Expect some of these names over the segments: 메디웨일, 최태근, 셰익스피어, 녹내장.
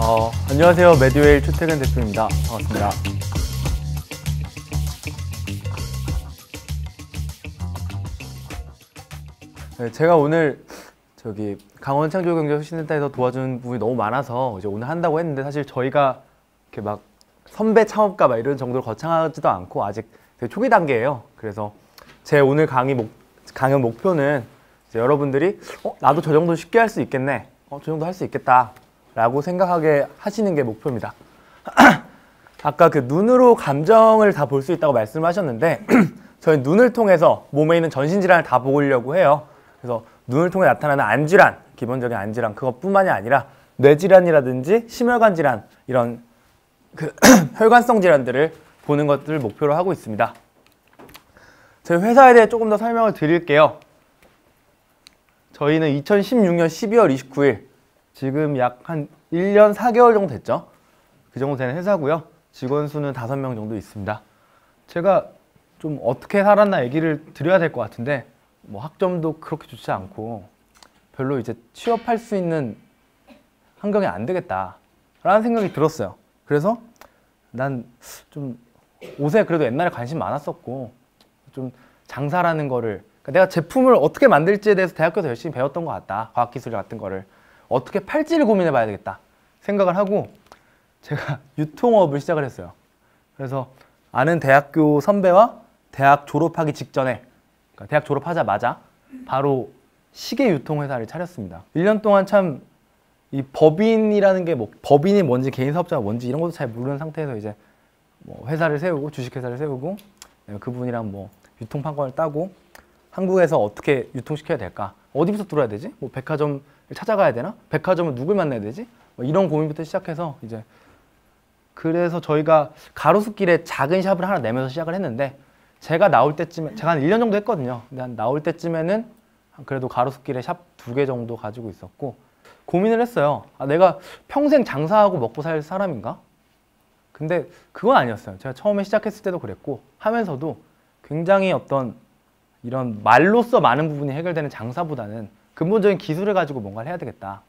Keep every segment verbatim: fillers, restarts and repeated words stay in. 어, 안녕하세요. 메디웨일 최태근 대표입니다. 반갑습니다. 네, 제가 오늘 저기 강원 창조경제혁신센터에서 도와주는 분이 너무 많아서 이제 오늘 한다고 했는데, 사실 저희가 이렇게 막 선배 창업가 막 이런 정도로 거창하지도 않고 아직 되게 초기 단계예요. 그래서 제 오늘 강의 목, 강연 목표는 이제 여러분들이 어, 나도 저 정도 쉽게 할 수 있겠네, 어, 저 정도 할 수 있겠다 라고 생각하게 하시는 게 목표입니다. 아까 그 눈으로 감정을 다 볼 수 있다고 말씀하셨는데 저희 눈을 통해서 몸에 있는 전신질환을 다 보려고 해요. 그래서 눈을 통해 나타나는 안질환, 기본적인 안질환 그것뿐만이 아니라 뇌질환이라든지 심혈관 질환, 이런 그 혈관성 질환들을 보는 것들을 목표로 하고 있습니다. 저희 회사에 대해 조금 더 설명을 드릴게요. 저희는 이천십육년 십이월 이십구일, 지금 약 한 일 년 사 개월 정도 됐죠? 그 정도 되는 회사고요. 직원 수는 다섯 명 정도 있습니다. 제가 좀 어떻게 살았나 얘기를 드려야 될 것 같은데, 뭐 학점도 그렇게 좋지 않고 별로 이제 취업할 수 있는 환경이 안 되겠다라는 생각이 들었어요. 그래서 난 좀 옷에 그래도 옛날에 관심 많았었고 좀 장사라는 거를, 그러니까 내가 제품을 어떻게 만들지에 대해서 대학교에서 열심히 배웠던 것 같다. 과학기술 같은 거를 어떻게 팔지를 고민해 봐야 되겠다 생각을 하고 제가 유통업을 시작을 했어요. 그래서 아는 대학교 선배와 대학 졸업하기 직전에, 그러니까 대학 졸업하자마자 바로 시계 유통회사를 차렸습니다. 일 년 동안 참 이 법인이라는 게, 뭐 법인이 뭔지 개인 사업자가 뭔지 이런 것도 잘 모르는 상태에서 이제 뭐 회사를 세우고, 주식회사를 세우고, 그분이랑 뭐 유통판권을 따고, 한국에서 어떻게 유통시켜야 될까? 어디부터 들어야 되지? 뭐 백화점을 찾아가야 되나? 백화점은 누굴 만나야 되지? 뭐 이런 고민부터 시작해서 이제, 그래서 저희가 가로수길에 작은 샵을 하나 내면서 시작을 했는데, 제가 나올 때쯤에, 제가 한 일 년 정도 했거든요. 근데 한 나올 때쯤에는 그래도 가로수길에 샵 두 개 정도 가지고 있었고, 고민을 했어요. 아, 내가 평생 장사하고 먹고 살 사람인가? 근데 그건 아니었어요. 제가 처음에 시작했을 때도 그랬고, 하면서도 굉장히 어떤 이런 말로써 많은 부분이 해결되는 장사보다는 근본적인 기술을 가지고 뭔가를 해야 되겠다.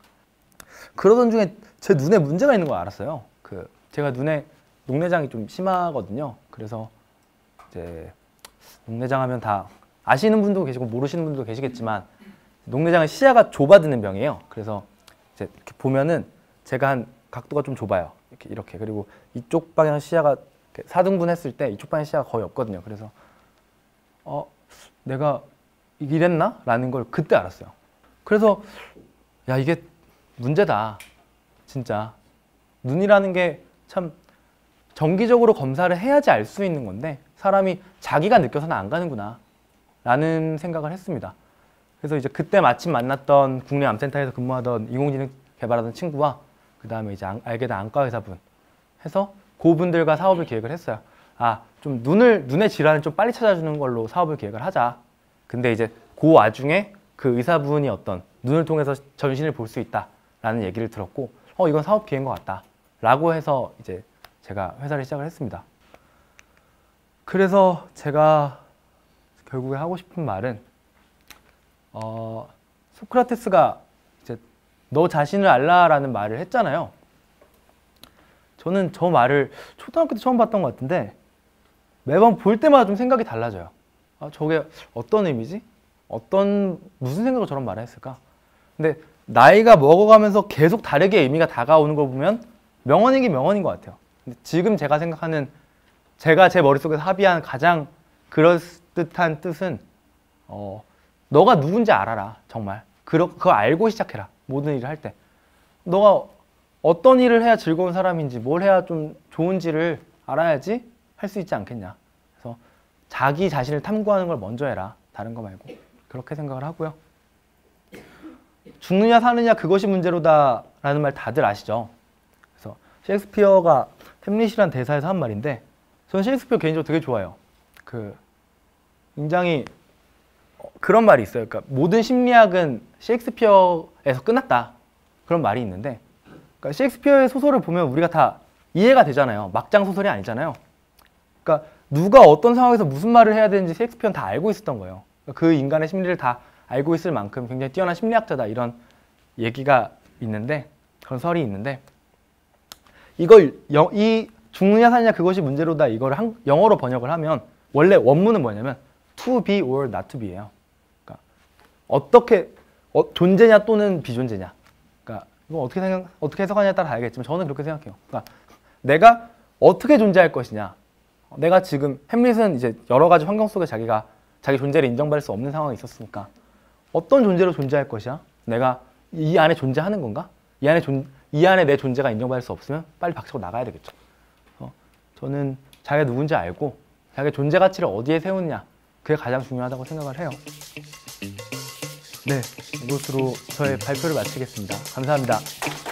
그러던 중에 제 눈에 문제가 있는 걸 알았어요. 그 제가 눈에 녹내장이 좀 심하거든요. 그래서 이제 녹내장 하면 다 아시는 분도 계시고 모르시는 분도 계시겠지만, 녹내장은 시야가 좁아지는 병이에요. 그래서 이제 이렇게 보면은 제가 한 각도가 좀 좁아요. 이렇게 이렇게. 그리고 이쪽 방향 시야가 사등분 했을 때 이쪽 방향 시야가 거의 없거든요. 그래서 어. 내가 이랬나? 라는 걸 그때 알았어요. 그래서 야, 이게 문제다. 진짜 눈이라는 게 참 정기적으로 검사를 해야지 알 수 있는 건데 사람이 자기가 느껴서는 안 가는구나 라는 생각을 했습니다. 그래서 이제 그때 마침 만났던 국내 암센터에서 근무하던 인공지능 개발하던 친구와 그 다음에 이제 알게 된 안과 의사분 해서 그분들과 사업을 기획을 했어요. 아, 좀 눈을, 눈의 질환을 좀 빨리 찾아주는 걸로 사업을 기획을 하자. 근데 이제 그 와중에 그 의사분이 어떤 눈을 통해서 전신을 볼 수 있다라는 얘기를 들었고, 어, 이건 사업 기회인 것 같다 라고 해서 이제 제가 회사를 시작을 했습니다. 그래서 제가 결국에 하고 싶은 말은, 어, 소크라테스가 이제 너 자신을 알라라는 말을 했잖아요. 저는 저 말을 초등학교 때 처음 봤던 것 같은데 매번 볼 때마다 좀 생각이 달라져요. 아, 저게 어떤 의미지? 어떤, 무슨 생각으로 저런 말을 했을까? 근데 나이가 먹어가면서 계속 다르게 의미가 다가오는 걸 보면 명언이긴 명언인 것 같아요. 근데 지금 제가 생각하는, 제가 제 머릿속에서 합의한 가장 그럴듯한 뜻은, 어, 너가 누군지 알아라. 정말. 그러, 그거 알고 시작해라. 모든 일을 할 때. 너가 어떤 일을 해야 즐거운 사람인지, 뭘 해야 좀 좋은지를 알아야지 할 수 있지 않겠냐. 그래서 자기 자신을 탐구하는 걸 먼저 해라. 다른 거 말고. 그렇게 생각을 하고요. 죽느냐 사느냐 그것이 문제로다 라는 말 다들 아시죠? 그래서 셰익스피어가 햄릿이란 대사에서 한 말인데, 저는 셰익스피어 개인적으로 되게 좋아요. 그 굉장히 그런 말이 있어요. 그러니까 모든 심리학은 셰익스피어에서 끝났다. 그런 말이 있는데, 그러니까 셰익스피어의 소설을 보면 우리가 다 이해가 되잖아요. 막장 소설이 아니잖아요. 그러니까 누가 어떤 상황에서 무슨 말을 해야 되는지 셰익스피어는 다 알고 있었던 거예요. 그 인간의 심리를 다 알고 있을 만큼 굉장히 뛰어난 심리학자다, 이런 얘기가 있는데, 그런 설이 있는데, 이걸 영, 이 죽느냐 사느냐 그것이 문제로다, 이걸 한, 영어로 번역을 하면 원래 원문은 뭐냐면 to be or not to be예요. 그러니까 어떻게 어, 존재냐 또는 비존재냐. 그러니까 이거 어떻게 생각, 어떻게 해석하냐에 따라 다르겠지만 저는 그렇게 생각해요. 그러니까 내가 어떻게 존재할 것이냐. 내가 지금, 햄릿은 이제 여러 가지 환경 속에 자기가 자기 존재를 인정받을 수 없는 상황이 있었으니까 어떤 존재로 존재할 것이야? 내가 이 안에 존재하는 건가? 이 안에 존, 이 안에 내 존재가 인정받을 수 없으면 빨리 박차고 나가야 되겠죠. 어, 저는 자기가 누군지 알고 자기 존재 가치를 어디에 세우느냐, 그게 가장 중요하다고 생각을 해요. 네, 이것으로 저의 발표를 마치겠습니다. 감사합니다.